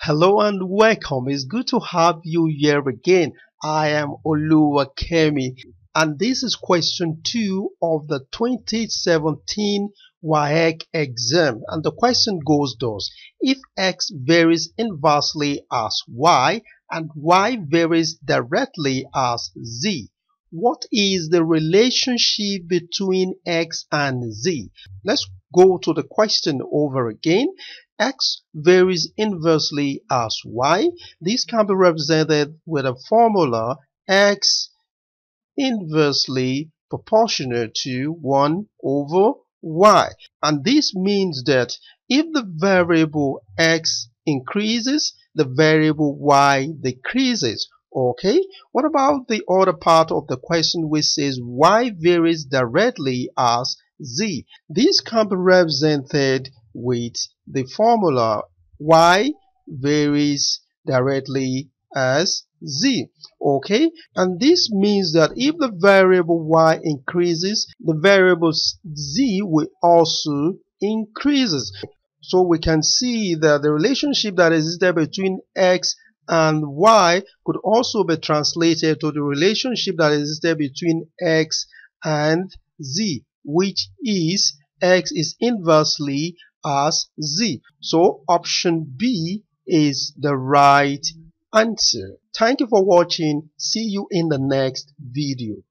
Hello and welcome. It's good to have you here again. I am Oluwakemi, and this is question 2 of the 2017 WAEC exam. And the question goes thus: if X varies inversely as Y and Y varies directly as Z, what is the relationship between X and Z? Let's go to the question over again. X varies inversely as Y. This can be represented with a formula X inversely proportional to 1 over Y. And this means that if the variable X increases, the variable Y decreases. Okay, what about the other part of the question which says Y varies directly as Z? This can be represented with the formula Y varies directly as Z. Okay, and this means that if the variable Y increases, the variable Z will also increases. So we can see that the relationship that existed between X and Y could also be translated to the relationship that existed between X and Z, which is X is inversely as Z. So option B is the right answer. Thank you for watching. See you in the next video.